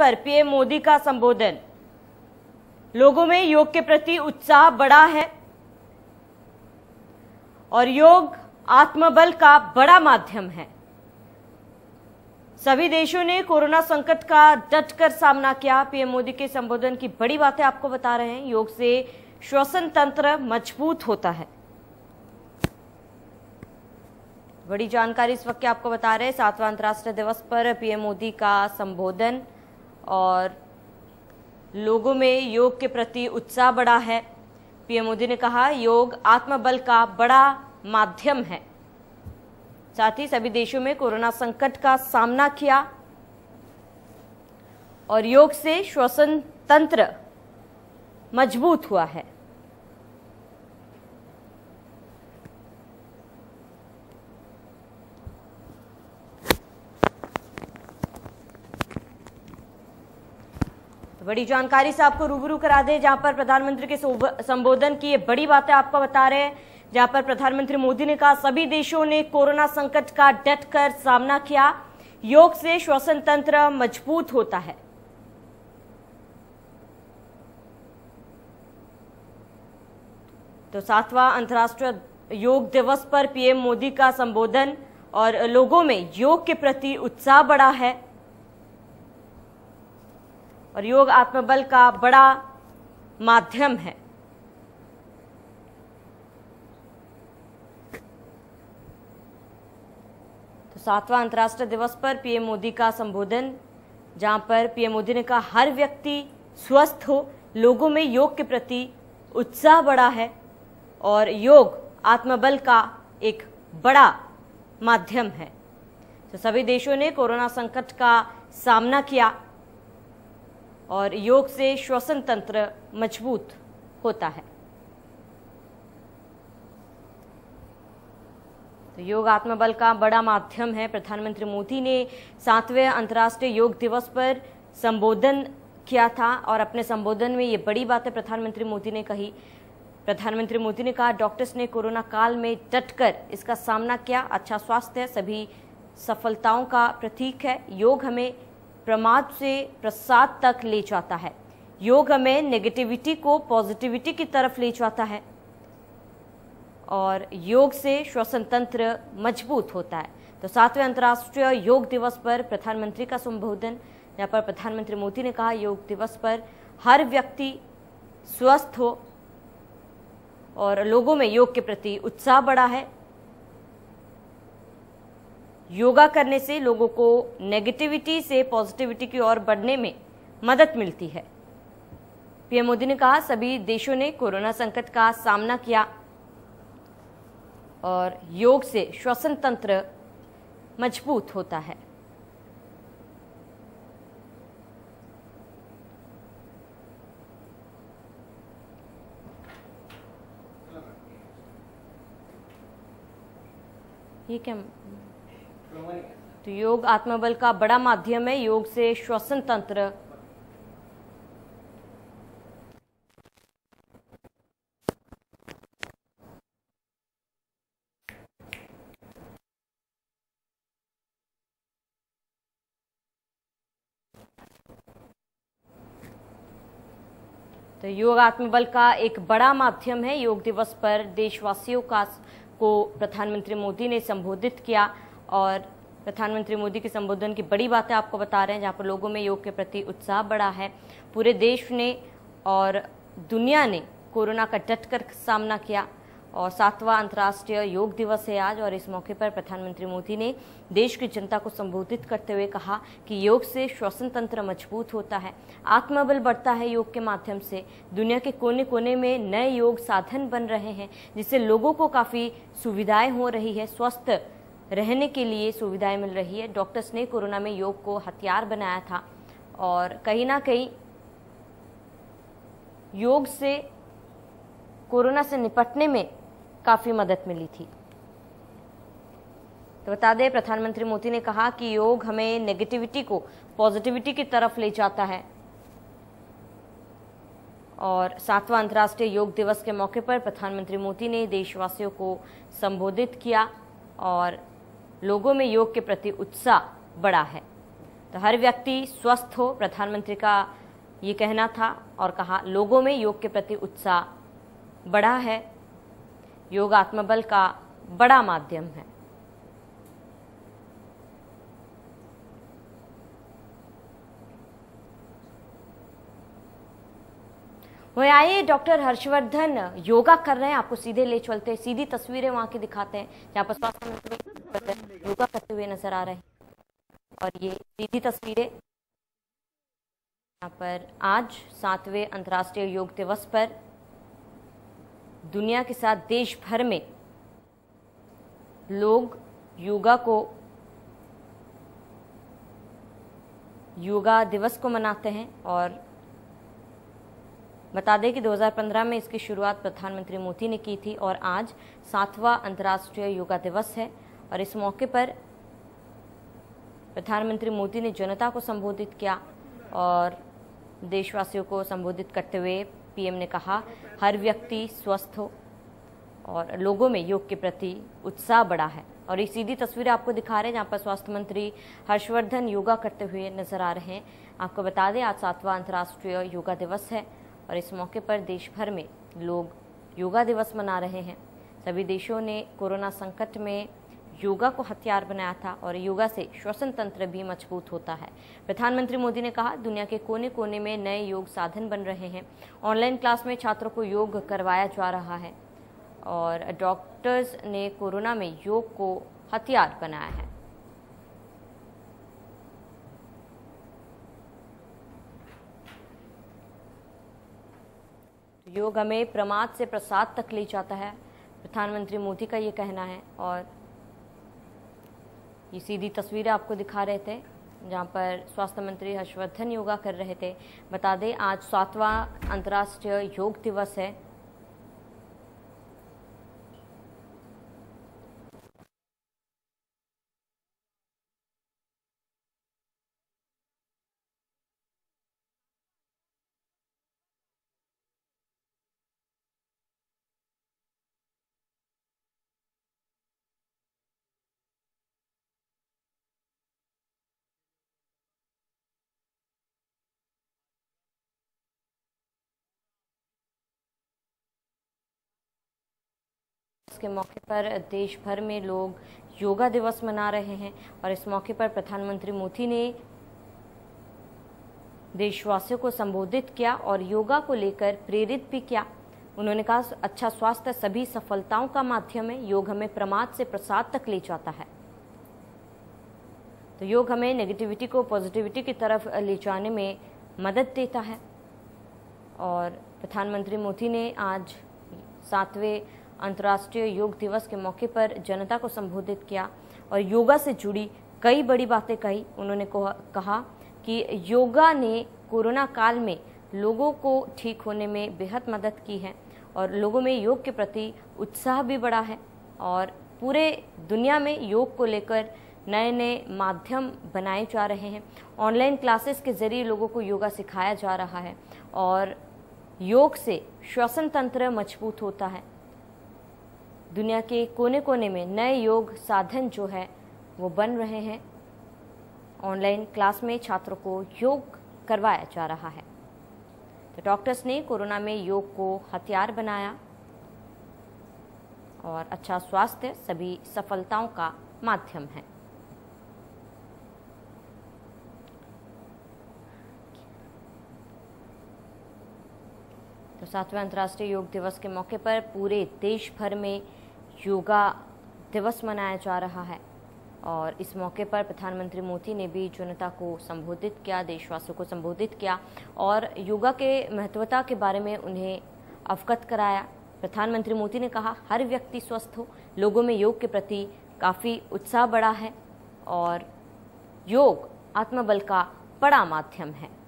पर पीएम मोदी का संबोधन। लोगों में योग के प्रति उत्साह बढ़ा है और योग आत्मबल का बड़ा माध्यम है। सभी देशों ने कोरोना संकट का डटकर सामना किया। पीएम मोदी के संबोधन की बड़ी बातें आपको बता रहे हैं। योग से श्वसन तंत्र मजबूत होता है। बड़ी जानकारी इस वक्त आपको बता रहे हैं। 7वां अंतर्राष्ट्रीय दिवस पर पीएम मोदी का संबोधन और लोगों में योग के प्रति उत्साह बढ़ा है। पीएम मोदी ने कहा योग आत्मबल का बड़ा माध्यम है। साथ ही सभी देशों में कोरोना संकट का सामना किया और योग से श्वसन तंत्र मजबूत हुआ है। बड़ी जानकारी से आपको रूबरू करा दें, जहां पर प्रधानमंत्री के संबोधन की ये बड़ी बातें आपको बता रहे हैं, जहां पर प्रधानमंत्री मोदी ने कहा सभी देशों ने कोरोना संकट का डटकर सामना किया। योग से श्वसन तंत्र मजबूत होता है। तो 7वां अंतर्राष्ट्रीय योग दिवस पर पीएम मोदी का संबोधन और लोगों में योग के प्रति उत्साह बढ़ा है और योग आत्मबल का बड़ा माध्यम है। तो 7वां अंतर्राष्ट्रीय दिवस पर पीएम मोदी का संबोधन, जहां पर पीएम मोदी ने कहा हर व्यक्ति स्वस्थ हो, लोगों में योग के प्रति उत्साह बढ़ा है और योग आत्मबल का एक बड़ा माध्यम है। तो सभी देशों ने कोरोना संकट का सामना किया और योग से श्वसन तंत्र मजबूत होता है। तो योग आत्मबल का बड़ा माध्यम है। प्रधानमंत्री मोदी ने 7वें अंतर्राष्ट्रीय योग दिवस पर संबोधन किया था और अपने संबोधन में ये बड़ी बातें प्रधानमंत्री मोदी ने कही। प्रधानमंत्री मोदी ने कहा डॉक्टर्स ने कोरोना काल में डटकर इसका सामना किया। अच्छा स्वास्थ्य सभी सफलताओं का प्रतीक है। योग हमें प्रमाद से प्रसाद तक ले जाता है। योग हमें नेगेटिविटी को पॉजिटिविटी की तरफ ले जाता है और योग से श्वसन तंत्र मजबूत होता है। तो 7वें अंतर्राष्ट्रीय योग दिवस पर प्रधानमंत्री का संबोधन, यहाँ पर प्रधानमंत्री मोदी ने कहा योग दिवस पर हर व्यक्ति स्वस्थ हो और लोगों में योग के प्रति उत्साह बढ़ा है। योगा करने से लोगों को नेगेटिविटी से पॉजिटिविटी की ओर बढ़ने में मदद मिलती है। पीएम मोदी ने कहा सभी देशों ने कोरोना संकट का सामना किया और योग से श्वसन तंत्र मजबूत होता है। ये क्या? तो योग आत्मबल का बड़ा माध्यम है। योग से श्वसन तंत्र तो योग आत्मबल का एक बड़ा माध्यम है। योग दिवस पर देशवासियों को प्रधानमंत्री मोदी ने संबोधित किया और प्रधानमंत्री मोदी के संबोधन की बड़ी बातें आपको बता रहे हैं, जहाँ पर लोगों में योग के प्रति उत्साह बढ़ा है। पूरे देश ने और दुनिया ने कोरोना का डटकर सामना किया और 7वां अंतर्राष्ट्रीय योग दिवस है आज और इस मौके पर प्रधानमंत्री मोदी ने देश की जनता को संबोधित करते हुए कहा कि योग से श्वसन तंत्र मजबूत होता है, आत्मबल बढ़ता है। योग के माध्यम से दुनिया के कोने कोने में नए योग साधन बन रहे हैं, जिससे लोगों को काफ़ी सुविधाएँ हो रही है, स्वस्थ रहने के लिए सुविधाएं मिल रही है। डॉक्टर्स ने कोरोना में योग को हथियार बनाया था और कहीं ना कहीं योग से कोरोना से निपटने में काफ़ी मदद मिली थी। तो बता दें प्रधानमंत्री मोदी ने कहा कि योग हमें नेगेटिविटी को पॉजिटिविटी की तरफ ले जाता है और 7वां अंतर्राष्ट्रीय योग दिवस के मौके पर प्रधानमंत्री मोदी ने देशवासियों को संबोधित किया और लोगों में योग के प्रति उत्साह बढ़ा है। तो हर व्यक्ति स्वस्थ हो, प्रधानमंत्री का ये कहना था। और कहा लोगों में योग के प्रति उत्साह बढ़ा है, योग आत्मबल का बड़ा माध्यम है। वहीं आइए डॉक्टर हर्षवर्धन योगा कर रहे हैं, आपको सीधे ले चलते हैं, सीधी तस्वीरें वहां की दिखाते हैं जहां पर स्वास्थ्य मंत्री योगा करते हुए नजर आ रहे हैं। और ये सीधी तस्वीरें यहां पर आज 7वें अंतर्राष्ट्रीय योग दिवस पर दुनिया के साथ देश भर में लोग योगा दिवस को मनाते हैं। और बता दें कि 2015 में इसकी शुरुआत प्रधानमंत्री मोदी ने की थी और आज 7वां अंतर्राष्ट्रीय योगा दिवस है। और इस मौके पर प्रधानमंत्री मोदी ने जनता को संबोधित किया और देशवासियों को संबोधित करते हुए पीएम ने कहा हर व्यक्ति स्वस्थ हो और लोगों में योग के प्रति उत्साह बढ़ा है। और ये सीधी तस्वीर आपको दिखा रहे हैं जहाँ पर स्वास्थ्य मंत्री हर्षवर्धन योगा करते हुए नजर आ रहे हैं। आपको बता दें आज 7वां अंतर्राष्ट्रीय योगा दिवस है और इस मौके पर देश भर में लोग योगा दिवस मना रहे हैं। सभी देशों ने कोरोना संकट में योगा को हथियार बनाया था और योगा से श्वसन तंत्र भी मजबूत होता है। प्रधानमंत्री मोदी ने कहा दुनिया के कोने कोने में नए योग साधन बन रहे हैं। ऑनलाइन क्लास में छात्रों को योग करवाया जा रहा है और डॉक्टर्स ने कोरोना में योग को हथियार बनाया है। योग हमें प्रमाद से प्रसाद तक ले जाता है, प्रधानमंत्री मोदी का ये कहना है। और ये सीधी तस्वीरें आपको दिखा रहे थे जहाँ पर स्वास्थ्य मंत्री हर्षवर्धन योगा कर रहे थे। बता दें आज 7वां अंतर्राष्ट्रीय योग दिवस है। के मौके पर देश भर में लोग योगा दिवस मना रहे हैं और इस मौके पर प्रधानमंत्री मोदी ने देशवासियों को संबोधित किया और योगा को लेकर प्रेरित भी किया। उन्होंने कहा अच्छा स्वास्थ्य सभी सफलताओं का माध्यम है, योग हमें प्रमाद से प्रसाद तक ले जाता है। तो योग हमें नेगेटिविटी को पॉजिटिविटी की तरफ ले जाने में मदद देता है। और प्रधानमंत्री मोदी ने आज 7वें अंतर्राष्ट्रीय योग दिवस के मौके पर जनता को संबोधित किया और योगा से जुड़ी कई बड़ी बातें कही। उन्होंने कहा कि योगा ने कोरोना काल में लोगों को ठीक होने में बेहद मदद की है और लोगों में योग के प्रति उत्साह भी बढ़ा है। और पूरे दुनिया में योग को लेकर नए नए माध्यम बनाए जा रहे हैं। ऑनलाइन क्लासेस के जरिए लोगों को योगा सिखाया जा रहा है और योग से श्वसन तंत्र मजबूत होता है। दुनिया के कोने कोने में नए योग साधन जो है वो बन रहे हैं। ऑनलाइन क्लास में छात्रों को योग करवाया जा रहा है। तो डॉक्टर्स ने कोरोना में योग को हथियार बनाया और अच्छा स्वास्थ्य सभी सफलताओं का माध्यम है। तो 7वें अंतर्राष्ट्रीय योग दिवस के मौके पर पूरे देश भर में योगा दिवस मनाया जा रहा है और इस मौके पर प्रधानमंत्री मोदी ने भी जनता को संबोधित किया, देशवासियों को संबोधित किया और योगा के महत्वता के बारे में उन्हें अवगत कराया। प्रधानमंत्री मोदी ने कहा हर व्यक्ति स्वस्थ हो, लोगों में योग के प्रति काफ़ी उत्साह बढ़ा है और योग आत्मबल का बड़ा माध्यम है।